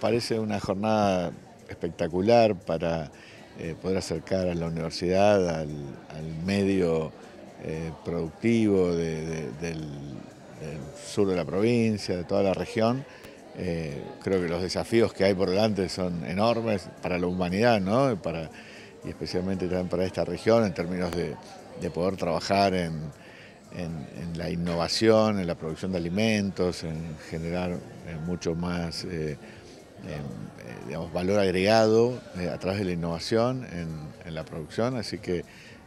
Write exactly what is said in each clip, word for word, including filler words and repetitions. Parece una jornada espectacular para eh, poder acercar a la universidad al, al medio eh, productivo de, de, del, del sur de la provincia, de toda la región. Eh, creo que los desafíos que hay por delante son enormes para la humanidad, ¿no? Para, y especialmente también para esta región en términos de, de poder trabajar en, en, en la innovación, en la producción de alimentos, en generar eh, mucho más eh, Eh, digamos, valor agregado eh, a través de la innovación en, en la producción, así que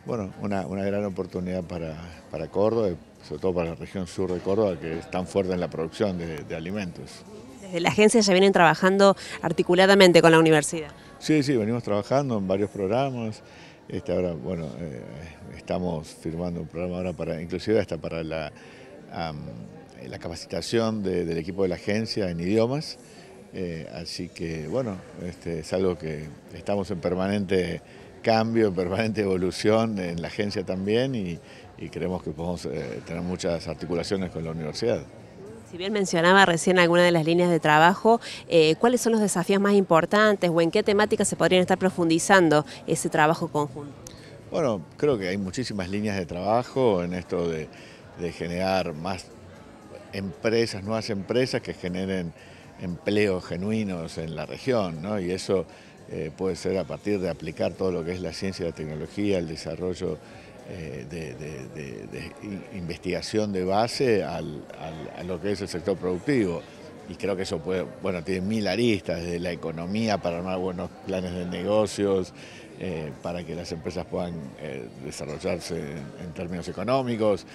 bueno, una, una gran oportunidad para, para Córdoba, sobre todo para la región sur de Córdoba, que es tan fuerte en la producción de, de alimentos. Desde la agencia ya vienen trabajando articuladamente con la universidad. Sí, sí, venimos trabajando en varios programas. Este, ahora, bueno, eh, estamos firmando un programa ahora para, inclusive hasta para la, um, la capacitación de, del equipo de la agencia en idiomas. Eh, así que, bueno, este, es algo que estamos en permanente cambio, en permanente evolución en la agencia también y, y creemos que podemos eh, tener muchas articulaciones con la universidad. Si bien mencionaba recién algunas de las líneas de trabajo, eh, ¿cuáles son los desafíos más importantes o en qué temáticas se podrían estar profundizando ese trabajo conjunto? Bueno, creo que hay muchísimas líneas de trabajo en esto de, de generar más empresas, nuevas empresas que generen empleos genuinos en la región, ¿no? Y eso eh, puede ser a partir de aplicar todo lo que es la ciencia, la tecnología, el desarrollo eh, de, de, de, de investigación de base al, al, a lo que es el sector productivo. Y creo que eso puede, bueno, tiene mil aristas, desde la economía para armar buenos planes de negocios, eh, para que las empresas puedan eh, desarrollarse en, en términos económicos,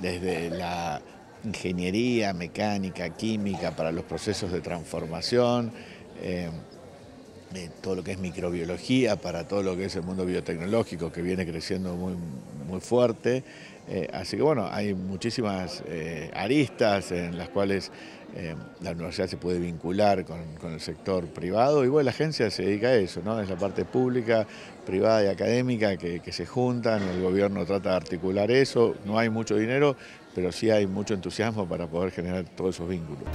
desde la ingeniería, mecánica, química, para los procesos de transformación, eh, eh, todo lo que es microbiología, para todo lo que es el mundo biotecnológico que viene creciendo muy, muy fuerte. Eh, así que bueno, hay muchísimas eh, aristas en las cuales eh, la universidad se puede vincular con, con el sector privado y bueno, la agencia se dedica a eso, ¿no? Es la parte pública, privada y académica que, que se juntan, el gobierno trata de articular eso, no hay mucho dinero, pero sí hay mucho entusiasmo para poder generar todos esos vínculos.